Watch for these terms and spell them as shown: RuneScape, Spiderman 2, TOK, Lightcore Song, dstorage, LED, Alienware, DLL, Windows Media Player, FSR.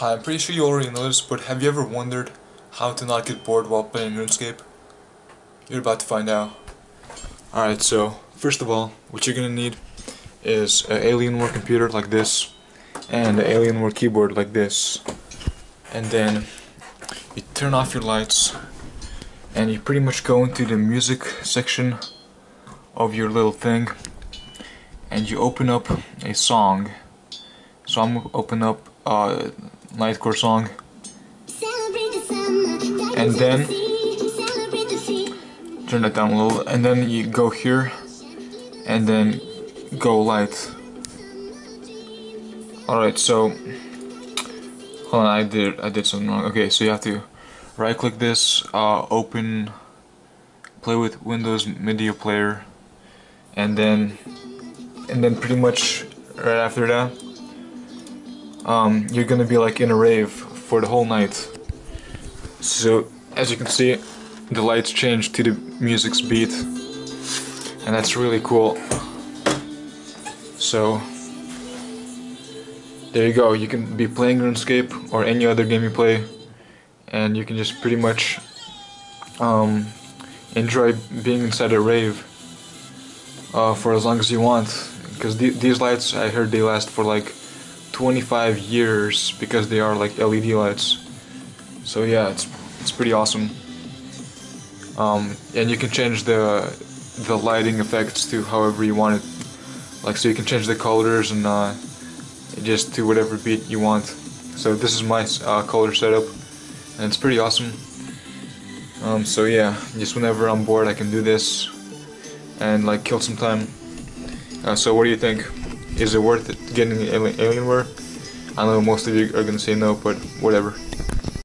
Hi, I'm pretty sure you already know this, but have you ever wondered how to not get bored while playing RuneScape? You're about to find out. Alright, so first of all, what you're gonna need is an Alienware computer like this, and an Alienware keyboard like this. And then you turn off your lights, and you pretty much go into the music section of your little thing, and you open up a song. So I'm gonna open up Lightcore Song, and then turn that down a little, and then you go here and then go light. Alright, so hold on, I did something wrong. Okay, so you have to right click this, open, play with Windows Media Player, and then pretty much right after that you're gonna be like in a rave for the whole night. So as you can see, the lights change to the music's beat, and that's really cool. So there you go, you can be playing RuneScape or any other game you play, and you can just pretty much enjoy being inside a rave for as long as you want, because these lights, I heard they last for like 25 years because they are like LED lights. So yeah, it's pretty awesome. And you can change the lighting effects to however you want it. Like, so you can change the colors and just to whatever beat you want. So this is my color setup, and it's pretty awesome. So yeah, just whenever I'm bored I can do this and like kill some time. So what do you think? Is it worth it getting Alienware? I know most of you are gonna say no, but whatever.